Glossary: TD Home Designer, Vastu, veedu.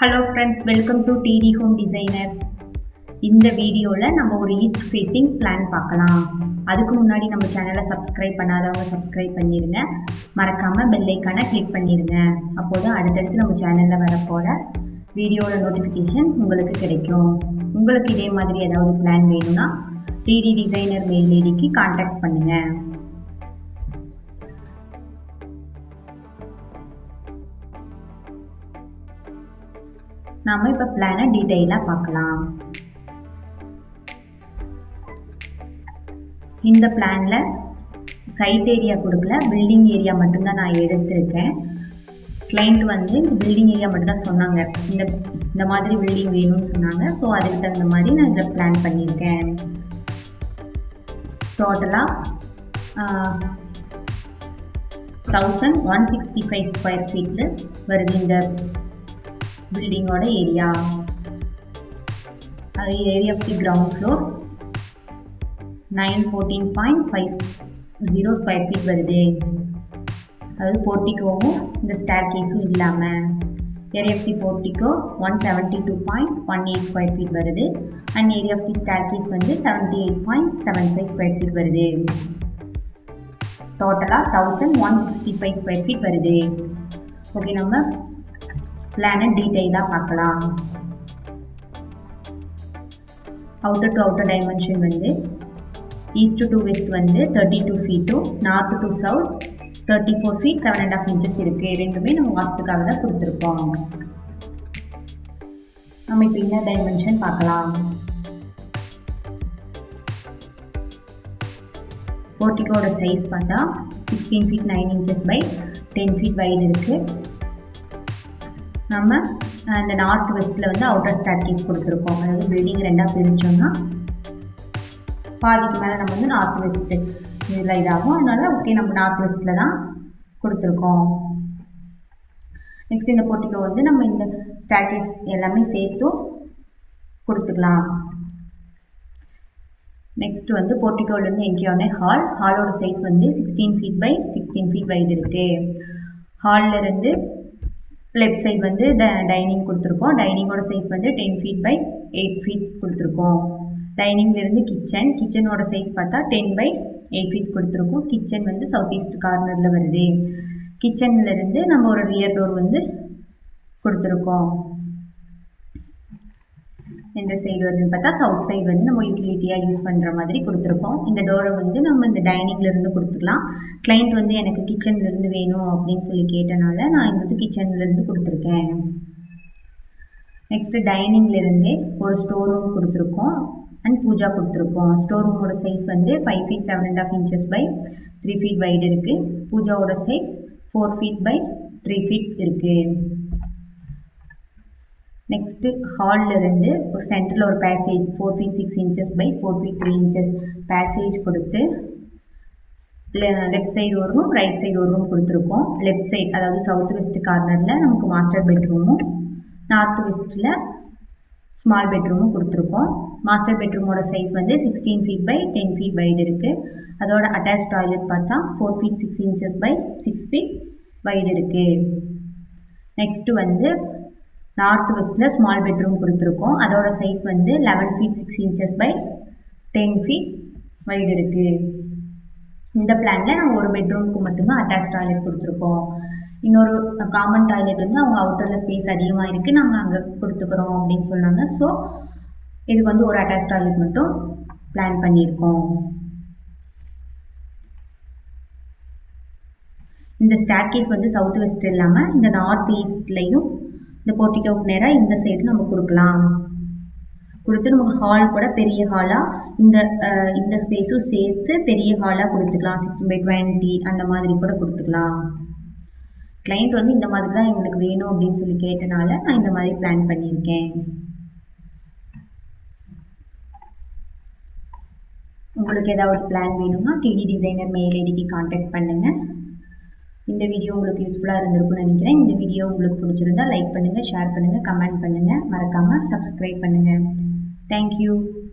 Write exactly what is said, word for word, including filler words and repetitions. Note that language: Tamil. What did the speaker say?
Hello friends, welcome to T D Home Designer. In this video, we will see east facing plan. If you subscribe to our channel, subscribe to our channel and click the bell icon. Then, we will see the video notification. If you have a plan, T D Designer mail lady contact us. Now we will plan a detail. In the plan, site area building area client building area the mother building so I will plan total uh, eleven sixty-five square feet building order area. Area of the ground floor nine fourteen point five zero square feet varudhe. Adu portico the staircase illama. Area of the portico one seventy-two point one eight square feet varudhe and area of the staircase vandhu seventy-eight point seven five square feet varudhe. Total ah eleven sixty-five square feet varudhe. Okay namma planet detail la paakalam outer to outer dimension vende east to west vende thirty-two feet to north to south thirty-four feet seven and a half inches irukku rendume nam vaasthukkaga da kuduthirupom nam ipo inner dimension paakalam portico oda size paatha sixteen feet nine inches by ten feet wide irukku. நம்ம அந்த நார்த் வெஸ்ட்ல வந்து அவுட்டர் ஸ்டார்கிஸ் கொடுத்திருக்கோம். அதாவது பில்டிங் ரெண்டா பிரிச்சோம்னா பாதிக்கு மேல நம்ம வந்து நார்த் வெஸ்ட் இதுல இதாகும். அதனால ஓகே நம்ம நார்த் வெஸ்ட்ல தான் கொடுத்திருக்கோம். நெக்ஸ்ட் இந்த போர்ட்டிகோ வந்து நம்ம இந்த ஸ்டார்கிஸ் எல்லாமே சேர்த்து கொடுத்துக்கலாம். நெக்ஸ்ட் வந்து போர்ட்டிகோல இருந்து என்ட்ரி ஆன ஹால். ஹாலோட சைஸ் வந்து sixteen feet by sixteen feet wide இருக்கு. ஹால்ல இருந்து left side வந்து dining கொடுத்திருக்கோம். dining ஓட சைஸ் வந்து ten feet by eight feet கொடுத்திருக்கோம். dining ல இருந்து kitchen kitchen ஓட சைஸ் பார்த்தா ten by eight feet கொடுத்திருக்கோம். kitchen வந்து south east corner ல வருது. kitchen ல இருந்து நம்ம ஒரு rear door வந்து கொடுத்திருக்கோம். இந்த சைடு வந்து பார்த்தா south side வந்து நம்ம utility ஆ யூஸ் பண்ற மாதிரி கொடுத்திருக்கோம். இந்த டோரை வந்து நம்ம இந்த டைனிங் ல இருந்து கொடுத்துக்கலாம். கிளையன்ட் வந்து எனக்கு கிச்சன் ல இருந்து வேணும் அப்படினு சொல்லி கேட்டனால நான் இந்த கிச்சன் ல இருந்து கொடுத்திருக்கேன். நெக்ஸ்ட் டைனிங் ல இருந்து ஒரு ஸ்டோர் ரூம் கொடுத்திருக்கோம் and பூஜா கொடுத்திருக்கோம். ஸ்டோர் ரூமோட சைஸ் வந்து five feet seven and a half inches by three feet wide இருக்கு. பூஜாவோட size four feet by three feet இருக்கு. Next hall இருந்து ஒரு சென்டர்ல ஒரு passage four feet six inches by four feet three inches passage கொடுத்து லெஃப்ட் சைடு ஒரு ரூம் ரைட் சைடு ஒரு ரூம் கொடுத்துருக்கோம். லெஃப்ட் சைடு அதாவது சவுத் வெஸ்ட் கார்னர்ல நமக்கு மாஸ்டர் பெட்ரூமும் நார்த் வெஸ்ட்ல ஸ்மால் பெட்ரூமும் கொடுத்துருக்கோம். மாஸ்டர் பெட்ரூமோட சைஸ் வந்து sixteen feet by ten feet wide இருக்கு. அதோட அட்டாச் டாய்லெட் பார்த்தா four feet six inches by six feet wide இருக்கு. நெக்ஸ்ட் வந்து north west la small bedroom kuduthirukkom adoda size vandu eleven feet six inches by ten feet wide irukku. Indha plan la nam oru bedroom ku mattum attached toilet kuduthirukkom. Innoru common toilet vandu avanga outer la space adhigama irukku naanga anga kuduthukrom appdi sollanga. So idu vandu oru attached toilet mattum plan pannirkom. Indha staircase vandu south west illama indha north east layum இந்த போர்ட்டிகோக்கு நேராக இந்த சைடு நம்ம கொடுக்கலாம். கொடுத்து நமக்கு ஹால் கூட பெரிய ஹாலாக இந்த இந்த ஸ்பேஸும் சேர்த்து பெரிய ஹாலாக கொடுத்துக்கலாம். சிக்ஸ்டீன் பை டுவெண்ட்டி அந்த மாதிரி கூட கொடுத்துக்கலாம். கிளைண்ட் வந்து இந்த மாதிரி தான் எங்களுக்கு வேணும் அப்படின்னு சொல்லி கேட்டனால நான் இந்த மாதிரி பிளான் பண்ணியிருக்கேன். உங்களுக்கு ஏதாவது ஒரு பிளான் வேணும்னா டிடி டிசைனர் மெயில் ஐடிக்கு கான்டாக்ட் பண்ணுங்கள். இந்த வீடியோ உங்களுக்கு யூஸ்ஃபுல்லா இருந்திருக்கும்னு நினைக்கிறேன். இந்த வீடியோ உங்களுக்கு பிடிச்சிருந்தா லைக் பண்ணுங்க, ஷேர் பண்ணுங்க, கமெண்ட் பண்ணுங்க, மறக்காம சப்ஸ்கிரைப் பண்ணுங்க. Thank you.